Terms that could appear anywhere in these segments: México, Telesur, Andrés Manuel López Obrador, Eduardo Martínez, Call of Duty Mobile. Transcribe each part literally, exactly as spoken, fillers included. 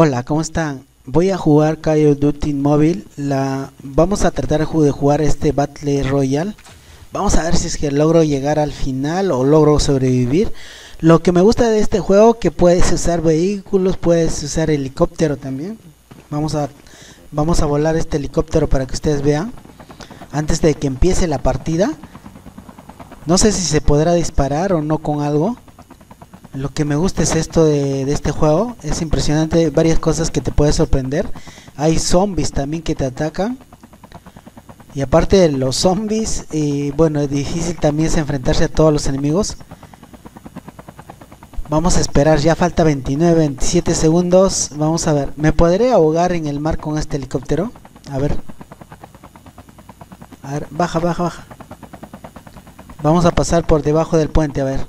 Hola, ¿cómo están? Voy a jugar Call of Duty Mobile. La... Vamos a tratar de jugar este Battle Royale. Vamos a ver si es que logro llegar al final o logro sobrevivir. Lo que me gusta de este juego, que puedes usar vehículos, puedes usar helicóptero también. Vamos a, vamos a volar este helicóptero para que ustedes vean. Antes de que empiece la partida. No sé si se podrá disparar o no con algo. Lo que me gusta es esto de, de este juego. Es impresionante, varias cosas que te puede sorprender. Hay zombies también que te atacan. Y aparte de los zombies, y bueno, es difícil también es enfrentarse a todos los enemigos. Vamos a esperar, ya falta veintinueve, veintisiete segundos. Vamos a ver, ¿me podré ahogar en el mar con este helicóptero? A ver. A ver, baja, baja, baja. Vamos a pasar por debajo del puente, a ver.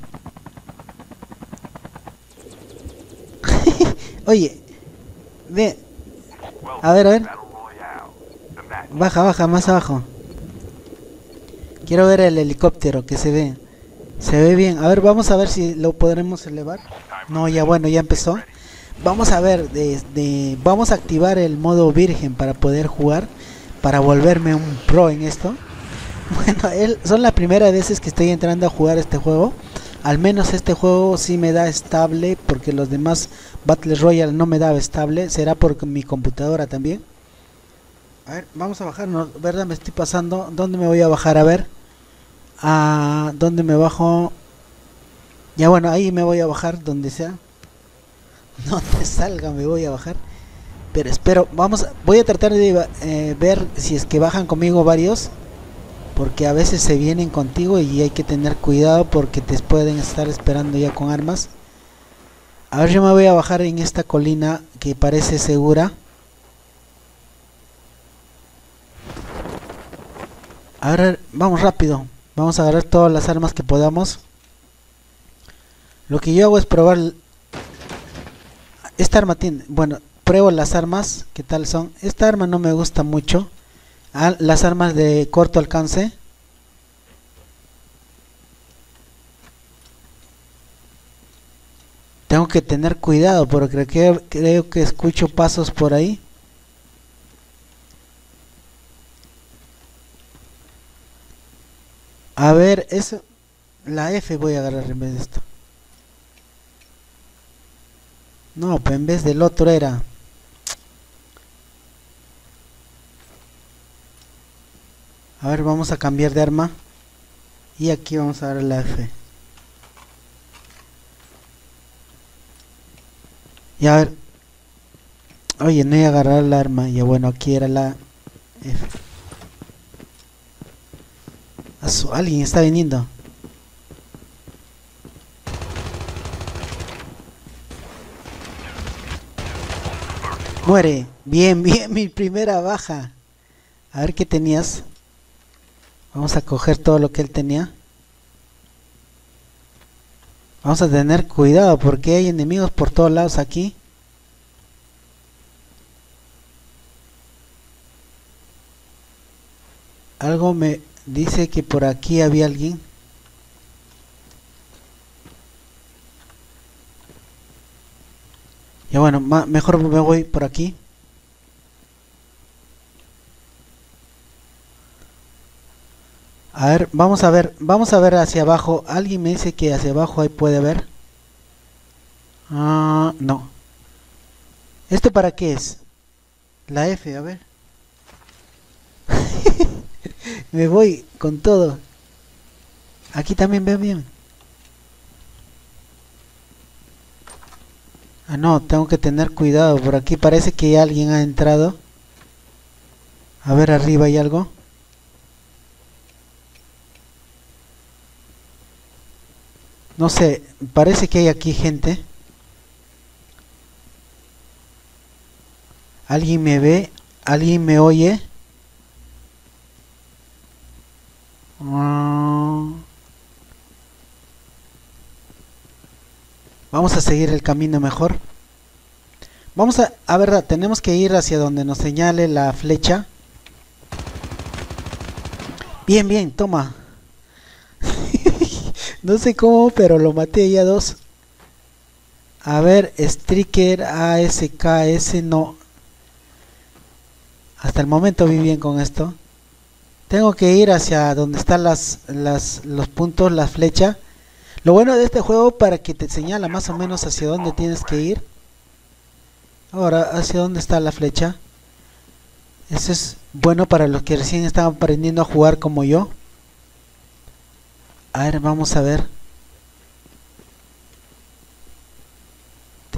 Oye, ve. A ver, a ver. Baja, baja, más abajo. Quiero ver el helicóptero que se ve. Se ve bien. A ver, vamos a ver si lo podremos elevar. No, ya bueno, ya empezó. Vamos a ver, desde vamos a activar el modo virgen para poder jugar. Para volverme un pro en esto. Bueno, él, son las primeras veces que estoy entrando a jugar este juego. Al menos este juego sí me da estable, porque los demás Battle Royale no me daba estable. Será por mi computadora también. A ver, vamos a bajarnos, ¿verdad? Me estoy pasando. ¿Dónde me voy a bajar? A ver. ¿A dónde me bajo? Ya bueno, ahí me voy a bajar, donde sea. Donde salga me voy a bajar. Pero espero, vamos, voy a tratar de eh, ver si es que bajan conmigo varios. Porque a veces se vienen contigo y hay que tener cuidado porque te pueden estar esperando ya con armas. A ver, yo me voy a bajar en esta colina que parece segura. A ver, vamos rápido. Vamos a agarrar todas las armas que podamos. Lo que yo hago es probar... Esta arma tiene... Bueno, pruebo las armas. ¿Qué tal son? Esta arma no me gusta mucho. Ah, las armas de corto alcance. Tengo que tener cuidado porque creo, creo que escucho pasos por ahí. A ver, eso, la F voy a agarrar en vez de esto. No, pues en vez del otro era. A ver, vamos a cambiar de arma. Y aquí vamos a dar la F. Y a ver. Oye, no he agarrado la arma. Ya bueno, aquí era la F. Aso, alguien está viniendo. Muere. Bien, bien, mi primera baja. A ver qué tenías. Vamos a coger todo lo que él tenía. Vamos a tener cuidado porque hay enemigos por todos lados aquí. Algo me dice que por aquí había alguien. Ya bueno, mejor me voy por aquí. A ver, vamos a ver, vamos a ver hacia abajo. Alguien me dice que hacia abajo ahí puede haber. Ah, no. ¿Esto para qué es? La F, a ver. Me voy con todo. Aquí también veo bien. Ah, no, tengo que tener cuidado. Por aquí parece que alguien ha entrado. A ver, arriba hay algo. No sé, parece que hay aquí gente. ¿Alguien me ve? ¿Alguien me oye? Vamos a seguir el camino mejor. Vamos a... A ver, tenemos que ir hacia donde nos señale la flecha. Bien, bien, toma. No sé cómo, pero lo maté ya dos. A ver, Striker A S K S, no. Hasta el momento vi bien con esto. Tengo que ir hacia donde están las, las, los puntos, las flechas. Lo bueno de este juego, para que te señala más o menos hacia dónde tienes que ir. Ahora, ¿hacia dónde está la flecha? Eso es bueno para los que recién están aprendiendo a jugar como yo. A ver, vamos a ver.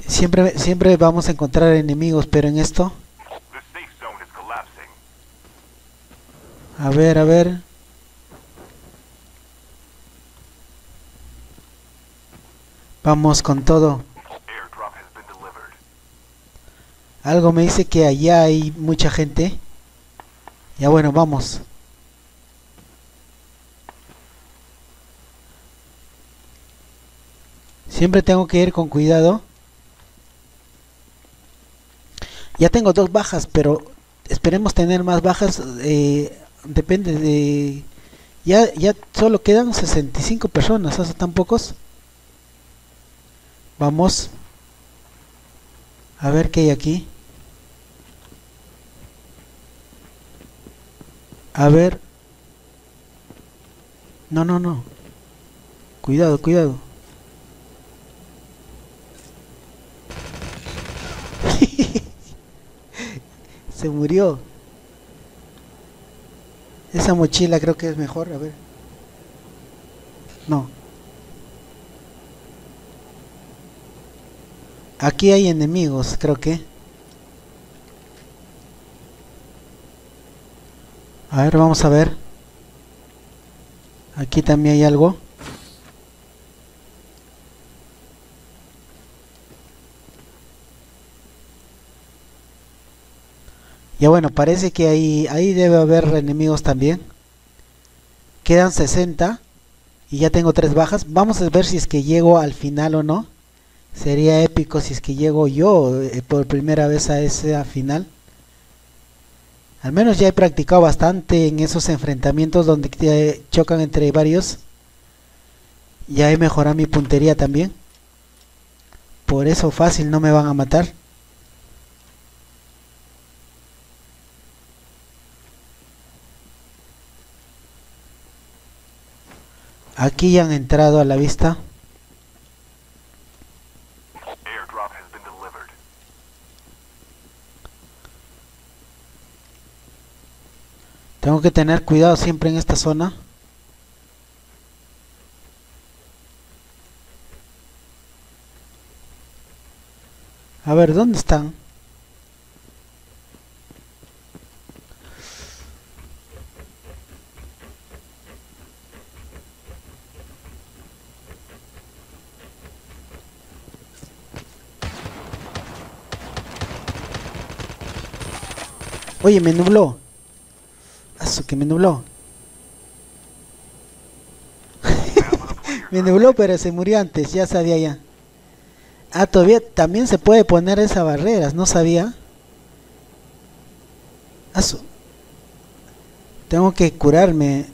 Siempre, siempre vamos a encontrar enemigos, pero en esto... A ver, a ver. Vamos con todo. Algo me dice que allá hay mucha gente. Ya bueno, vamos. Siempre tengo que ir con cuidado. Ya tengo dos bajas, pero esperemos tener más bajas. Eh, depende de... Ya, ya solo quedan sesenta y cinco personas, ¿esos tan pocos? Vamos. A ver qué hay aquí. A ver. No, no, no. Cuidado, cuidado. Se murió. Esa mochila creo que es mejor, a ver. No. Aquí hay enemigos, creo que. A ver, vamos a ver. Aquí también hay algo. Ya bueno, parece que ahí, ahí debe haber enemigos también. Quedan sesenta. Y ya tengo tres bajas. Vamos a ver si es que llego al final o no. Sería épico si es que llego yo eh, por primera vez a esa final. Al menos ya he practicado bastante en esos enfrentamientos donde te chocan entre varios. Ya he mejorado mi puntería también. Por eso fácil no me van a matar. Aquí ya han entrado a la vista. Tengo que tener cuidado siempre en esta zona. A ver, ¿dónde están? Oye, me nubló. Eso que me nubló. Me nubló, pero se murió antes, ya sabía ya. Ah, todavía también se puede poner esas barreras, no sabía. Eso. Tengo que curarme.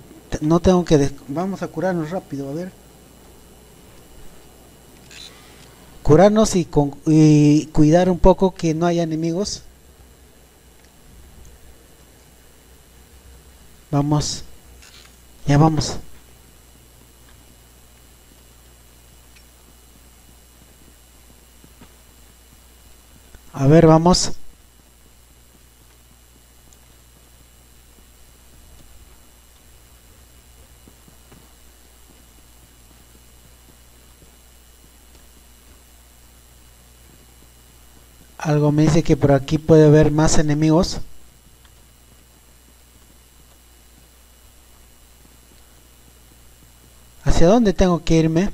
No tengo que... Des... Vamos a curarnos rápido, a ver. Curarnos y, con... y cuidar un poco que no haya enemigos. Vamos, ya vamos. A ver, vamos. Algo me dice que por aquí puede haber más enemigos. ¿Hacia dónde tengo que irme?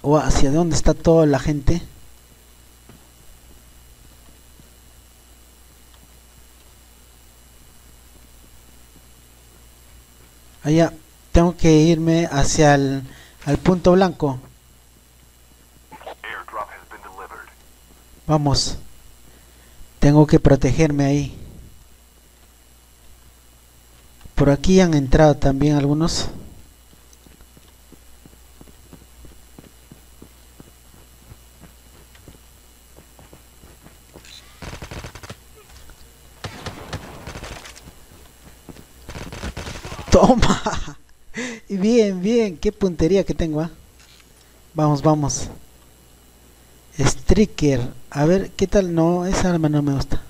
¿O hacia dónde está toda la gente? Allá, tengo que irme hacia el al punto blanco. Vamos. Tengo que protegerme ahí. Por aquí han entrado también algunos. Toma. Bien, bien. Qué puntería que tengo, ¿eh? Vamos, vamos. Striker. A ver, ¿qué tal? No, esa arma no me gusta.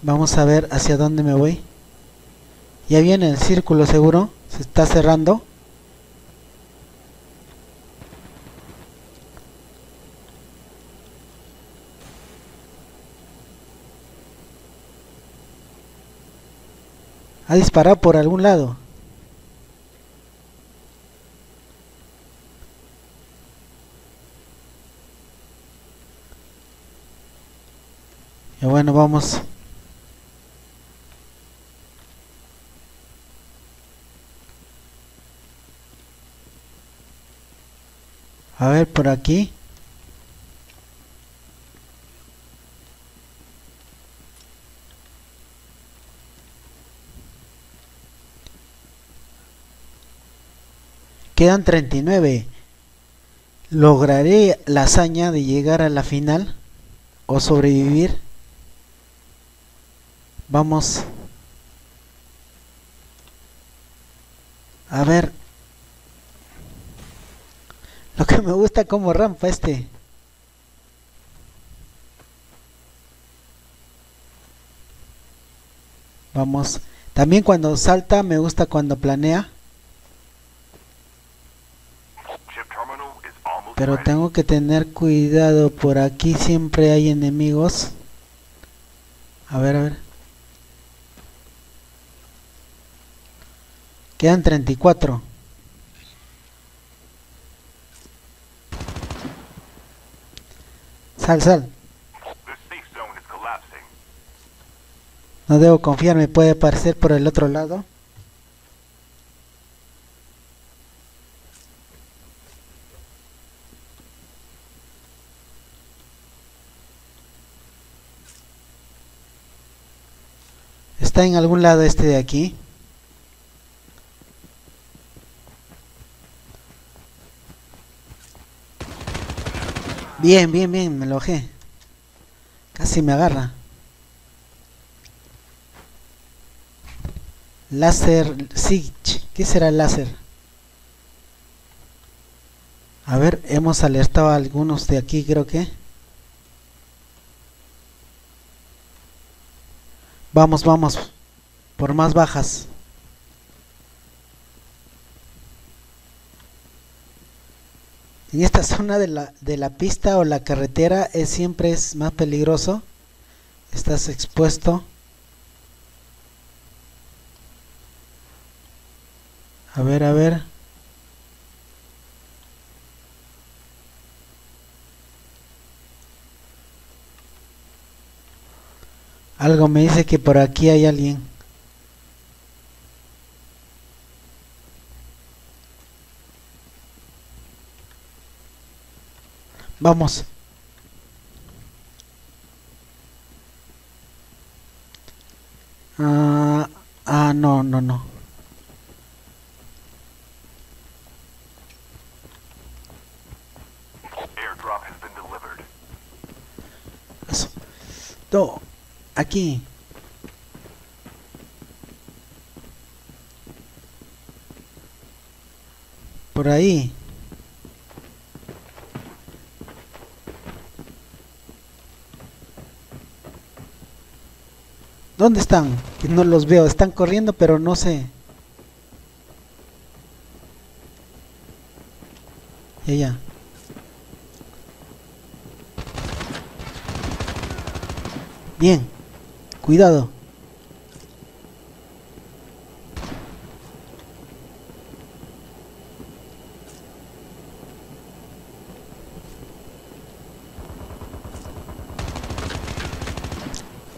Vamos a ver hacia dónde me voy. Ya viene el círculo seguro. Se está cerrando. Ha disparado por algún lado. Y bueno, vamos. A ver, por aquí. Quedan treinta y nueve. ¿Lograré la hazaña de llegar a la final? ¿O sobrevivir? Vamos. A ver. Lo que me gusta como rampa este. Vamos. También cuando salta me gusta cuando planea. Pero tengo que tener cuidado, por aquí siempre hay enemigos. A ver, a ver. Quedan treinta y cuatro. Sal, sal. No debo confiar, me puede aparecer por el otro lado. Está en algún lado este de aquí. Bien, bien, bien, me lo ojé. Casi me agarra. Láser Siege. ¿Qué será el láser? A ver, hemos alertado a algunos de aquí, creo que. Vamos, vamos, por más bajas. En esta zona de la, de la pista o la carretera es, siempre es más peligroso. Estás expuesto. A ver, a ver. Algo me dice que por aquí hay alguien. Vamos. Ah, ah, no, no, no. Airdrop has been delivered. Eso. No. Aquí. Por ahí. ¿Dónde están? Que no los veo. Están corriendo, pero no sé. Ya, ya. Bien. Cuidado.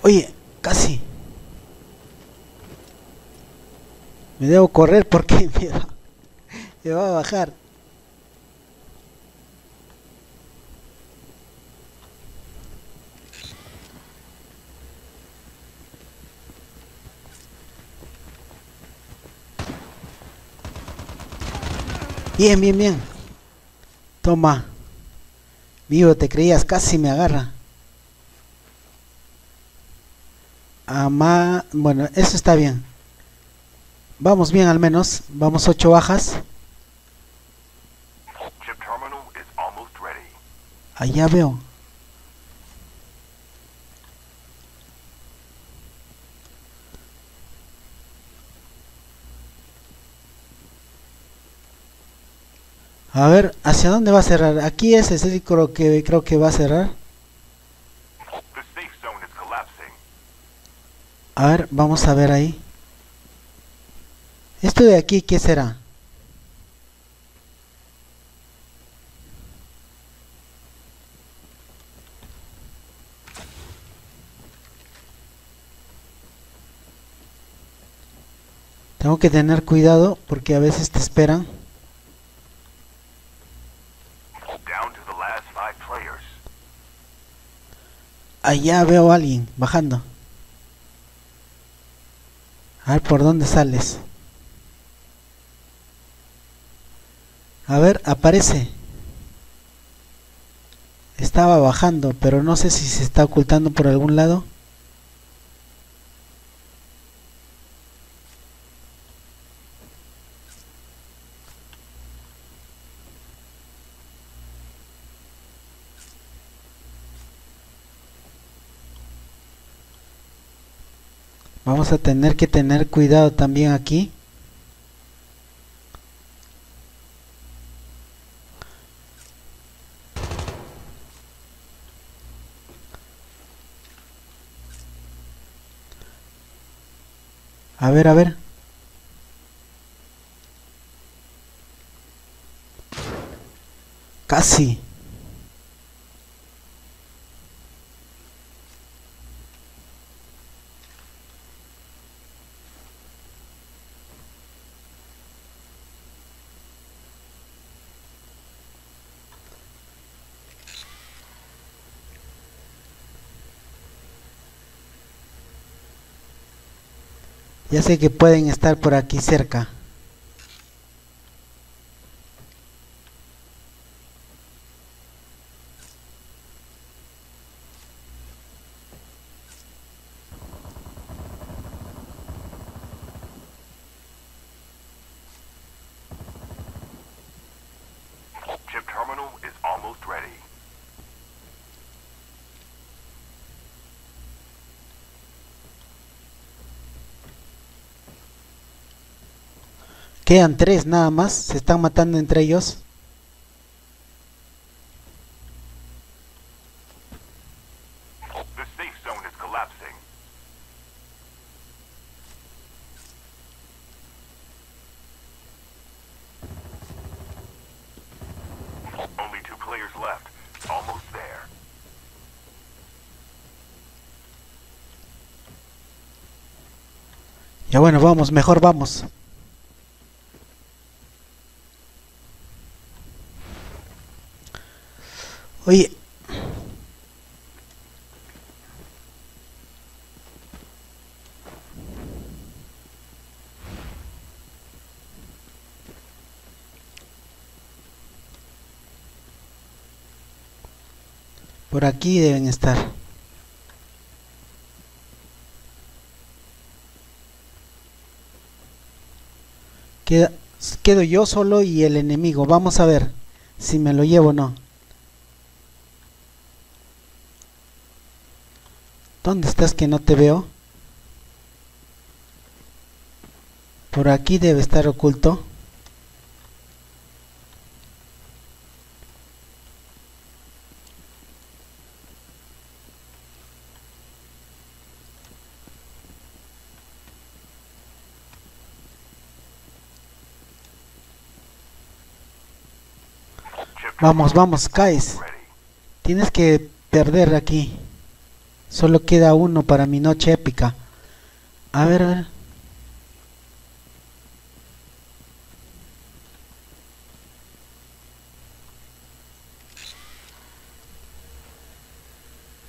Oye, casi. Me debo correr porque me va, me va a bajar. Bien, bien, bien. Toma. Vivo, te creías, casi me agarra. Ama... Bueno, eso está bien. Vamos bien al menos, vamos ocho bajas. Allá veo. A ver, ¿hacia dónde va a cerrar? Aquí es el círculo que creo que va a cerrar. A ver, vamos a ver ahí. Esto de aquí, ¿qué será? Tengo que tener cuidado porque a veces te esperan. Allá veo a alguien bajando. A ver, ¿por dónde sales? A ver, aparece. Estaba bajando, pero no sé si se está ocultando por algún lado. Vamos a tener que tener cuidado también aquí. A ver, a ver. Casi. Ya sé que pueden estar por aquí cerca. Chip terminal is almost ready. Quedan tres nada más, se están matando entre ellos. The safe zone is collapsing. Only two players left, almost there. Ya bueno, vamos, mejor vamos. Oye, por aquí deben estar. Queda, quedo yo solo y el enemigo. Vamos a ver si me lo llevo o no. ¿Dónde estás que no te veo? Por aquí debe estar oculto. Vamos, vamos, caes. Tienes que perder aquí. Solo queda uno para mi noche épica. A ver, a ver.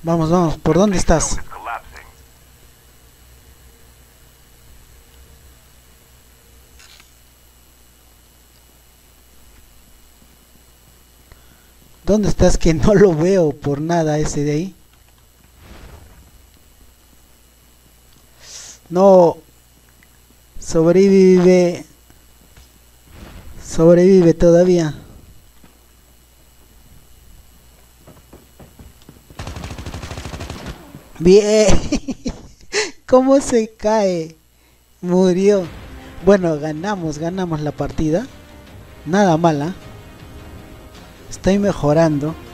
Vamos, vamos. ¿Por dónde estás? ¿Dónde estás que no lo veo por nada ese de ahí? No, Sobrevive. Sobrevive todavía. Bien. ¿Cómo se cae? Murió. Bueno, ganamos, ganamos la partida. Nada mala. Estoy mejorando.